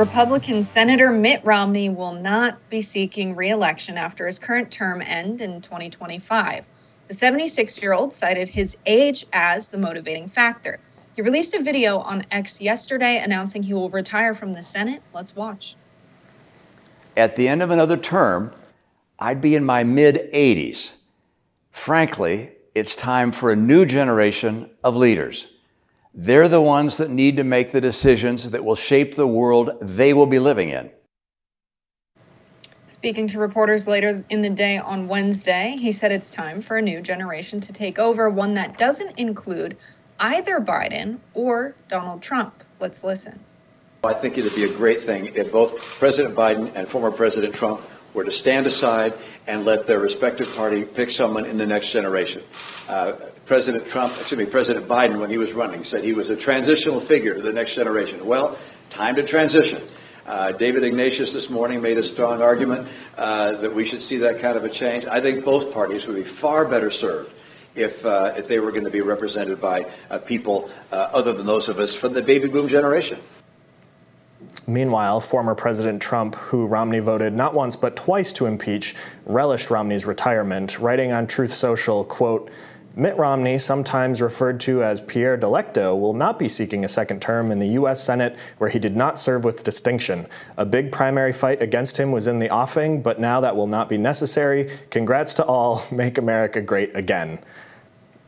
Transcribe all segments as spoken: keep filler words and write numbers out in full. Republican Senator Mitt Romney will not be seeking re-election after his current term ends in twenty twenty-five. The seventy-six-year-old cited his age as the motivating factor. He released a video on X yesterday announcing he will retire from the Senate. Let's watch. At the end of another term, I'd be in my mid eighties. Frankly, it's time for a new generation of leaders. They're the ones that need to make the decisions that will shape the world they will be living in. Speaking to reporters later in the day on Wednesday, he said it's time for a new generation to take over, one that doesn't include either Biden or Donald Trump. Let's listen. I think it would be a great thing if both President Biden and former President Trump were to stand aside and let their respective party pick someone in the next generation. Uh, President Trump, excuse me, President Biden, when he was running, said he was a transitional figure to the next generation. Well, time to transition. Uh, David Ignatius this morning made a strong argument uh, that we should see that kind of a change. I think both parties would be far better served if uh, if they were going to be represented by uh, people uh, other than those of us from the baby boom generation. Meanwhile, former President Trump, who Romney voted not once but twice to impeach, relished Romney's retirement, writing on Truth Social, quote, Mitt Romney, sometimes referred to as Pierre Delecto, will not be seeking a second term in the U S Senate where he did not serve with distinction. A big primary fight against him was in the offing, but now that will not be necessary. Congrats to all. Make America great again.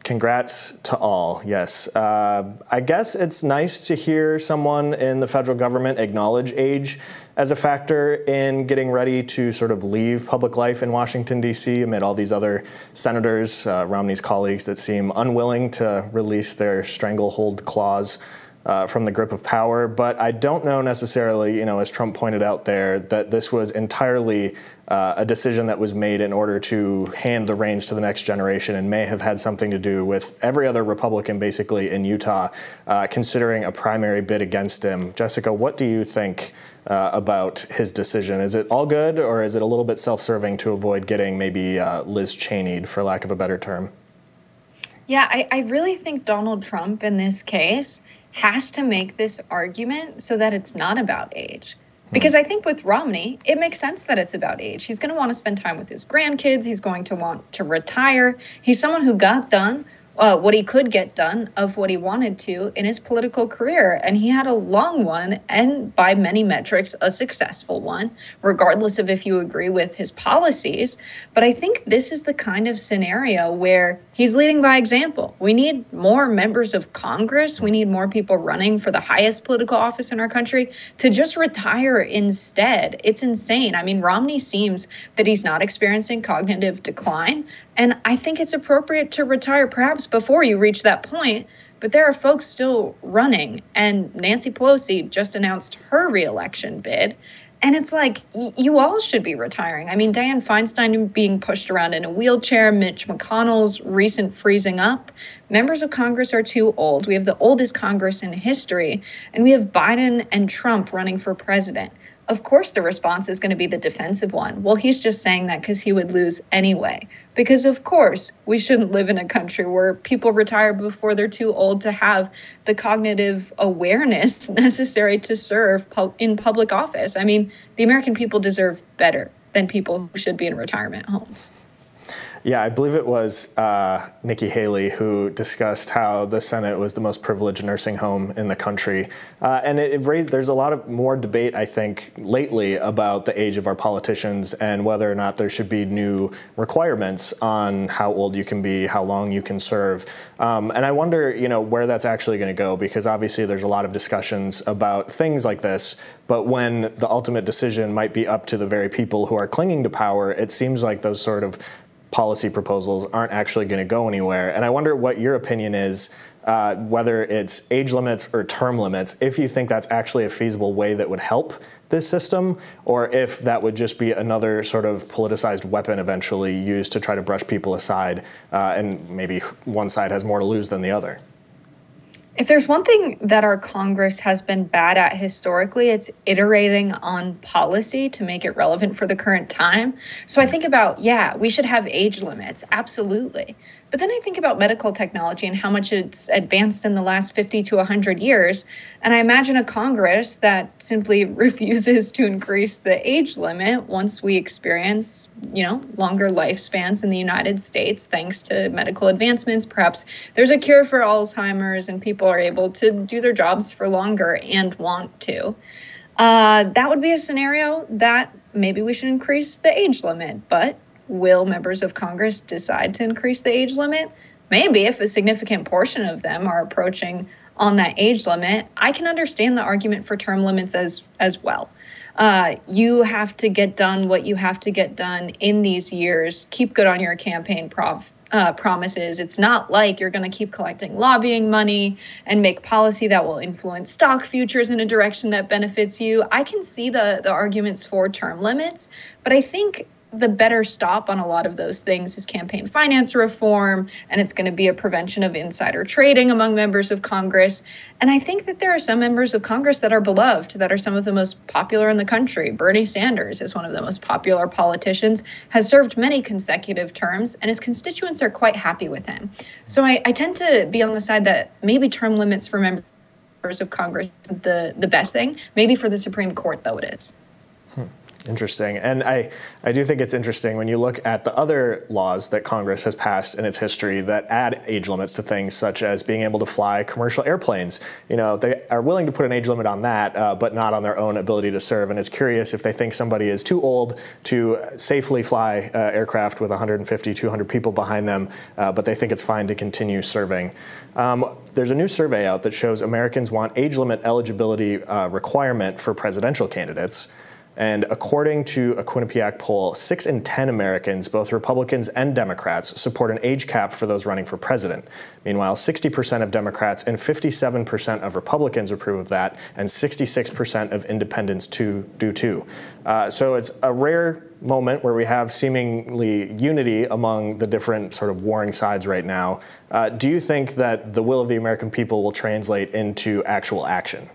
Congrats to all, yes. Uh, I guess it's nice to hear someone in the federal government acknowledge age as a factor in getting ready to sort of leave public life in Washington, D C amid all these other senators, uh, Romney's colleagues, that seem unwilling to release their stranglehold clause uh, from the grip of power. But I don't know necessarily, you know, as Trump pointed out there, that this was entirely uh, a decision that was made in order to hand the reins to the next generation and may have had something to do with every other Republican basically in Utah uh, considering a primary bid against him. Jessica, what do you think Uh, about his decision? Is it all good, or is it a little bit self-serving to avoid getting maybe uh, Liz Cheney'd, for lack of a better term? Yeah, I, I really think Donald Trump in this case has to make this argument so that it's not about age. Because I think with Romney, it makes sense that it's about age. He's going to want to spend time with his grandkids. He's going to want to retire. He's someone who got done Uh, what he could get done of what he wanted to in his political career. And he had a long one, and by many metrics, a successful one, regardless of if you agree with his policies. But I think this is the kind of scenario where he's leading by example. We need more members of Congress. We need more people running for the highest political office in our country to just retire instead. It's insane. I mean, Romney seems that he's not experiencing cognitive decline. And I think it's appropriate to retire perhaps before you reach that point, but there are folks still running, and Nancy Pelosi just announced her reelection bid. And it's like, you all should be retiring. I mean, Dianne Feinstein being pushed around in a wheelchair, Mitch McConnell's recent freezing up. Members of Congress are too old. We have the oldest Congress in history, and we have Biden and Trump running for president. Of course, the response is going to be the defensive one. Well, he's just saying that because he would lose anyway. Because, of course, we shouldn't live in a country where people retire before they're too old to have the cognitive awareness necessary to serve in public office. I mean, the American people deserve better than people who should be in retirement homes. Yeah, I believe it was uh, Nikki Haley who discussed how the Senate was the most privileged nursing home in the country. Uh, and it, it raised, there's a lot of more debate, I think, lately about the age of our politicians and whether or not there should be new requirements on how old you can be, how long you can serve. Um, and I wonder, you know, where that's actually going to go, because obviously there's a lot of discussions about things like this. But when the ultimate decision might be up to the very people who are clinging to power, it seems like those sort of policy proposals aren't actually going to go anywhere. And I wonder what your opinion is, uh, whether it's age limits or term limits, if you think that's actually a feasible way that would help this system, or if that would just be another sort of politicized weapon eventually used to try to brush people aside, uh, and maybe one side has more to lose than the other. If there's one thing that our Congress has been bad at historically, it's iterating on policy to make it relevant for the current time. So I think about, yeah, we should have age limits, absolutely. But then I think about medical technology and how much it's advanced in the last fifty to one hundred years. And I imagine a Congress that simply refuses to increase the age limit once we experience, you know, longer lifespans in the United States, thanks to medical advancements. Perhaps there's a cure for Alzheimer's and people are able to do their jobs for longer and want to. Uh, that would be a scenario that maybe we should increase the age limit, but will members of Congress decide to increase the age limit? Maybe if a significant portion of them are approaching on that age limit. I can understand the argument for term limits as as well. Uh, you have to get done what you have to get done in these years. Keep good on your campaign prov- uh, promises. It's not like you're going to keep collecting lobbying money and make policy that will influence stock futures in a direction that benefits you. I can see the the arguments for term limits, but I think the better stop on a lot of those things is campaign finance reform, and it's going to be a prevention of insider trading among members of Congress. And I think that there are some members of Congress that are beloved, that are some of the most popular in the country. Bernie Sanders is one of the most popular politicians, has served many consecutive terms, and his constituents are quite happy with him. So I, I tend to be on the side that maybe term limits for members of Congress is the, the best thing. Maybe for the Supreme Court, though, it is. Hmm. Interesting. And I, I do think it's interesting when you look at the other laws that Congress has passed in its history that add age limits to things, such as being able to fly commercial airplanes. You know, they are willing to put an age limit on that, uh, but not on their own ability to serve. And it's curious if they think somebody is too old to safely fly uh, aircraft with one hundred fifty, two hundred people behind them, uh, but they think it's fine to continue serving. Um, there's a new survey out that shows Americans want age limit eligibility uh, requirement for presidential candidates. And according to a Quinnipiac poll, six in ten Americans, both Republicans and Democrats, support an age cap for those running for president. Meanwhile, sixty percent of Democrats and fifty-seven percent of Republicans approve of that, and sixty-six percent of independents too, do too. Uh, so it's a rare moment where we have seemingly unity among the different sort of warring sides right now. Uh, do you think that the will of the American people will translate into actual action?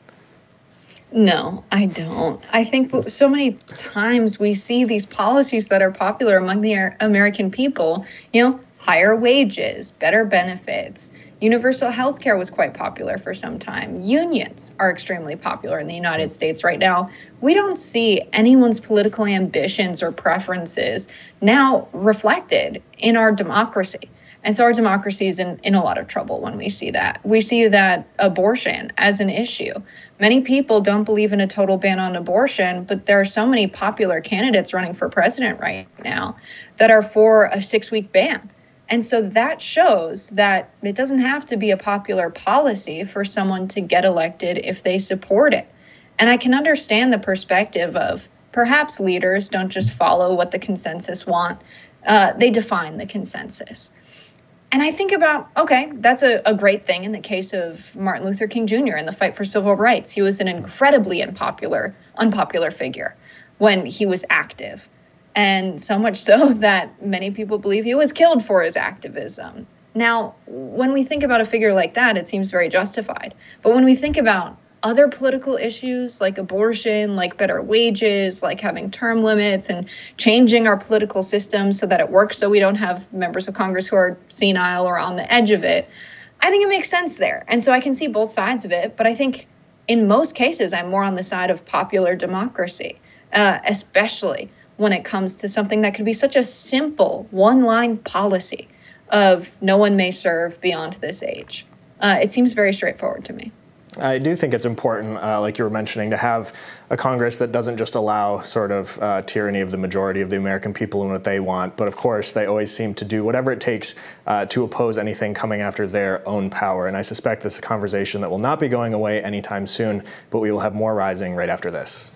No, I don't. I think so many times we see these policies that are popular among the American people, you know, higher wages, better benefits. Universal health care was quite popular for some time. Unions are extremely popular in the United States right now. We don't see anyone's political ambitions or preferences now reflected in our democracy. And so our democracy is in, in a lot of trouble when we see that. We see that abortion as an issue. Many people don't believe in a total ban on abortion, but there are so many popular candidates running for president right now that are for a six-week ban. And so that shows that it doesn't have to be a popular policy for someone to get elected if they support it. And I can understand the perspective of perhaps leaders don't just follow what the consensus want. Uh, they define the consensus. And I think about, okay, that's a, a great thing in the case of Martin Luther King Junior and the fight for civil rights. He was an incredibly unpopular, unpopular figure when he was active. And so much so that many people believe he was killed for his activism. Now, when we think about a figure like that, it seems very justified. But when we think about other political issues like abortion, like better wages, like having term limits and changing our political system so that it works so we don't have members of Congress who are senile or on the edge of it, I think it makes sense there. And so I can see both sides of it, but I think in most cases, I'm more on the side of popular democracy, uh, especially when it comes to something that could be such a simple one-line policy of no one may serve beyond this age. Uh, it seems very straightforward to me. I do think it's important, uh, like you were mentioning, to have a Congress that doesn't just allow sort of uh, tyranny of the majority of the American people and what they want, but of course they always seem to do whatever it takes uh, to oppose anything coming after their own power. And I suspect this is a conversation that will not be going away anytime soon, but we will have more Rising right after this.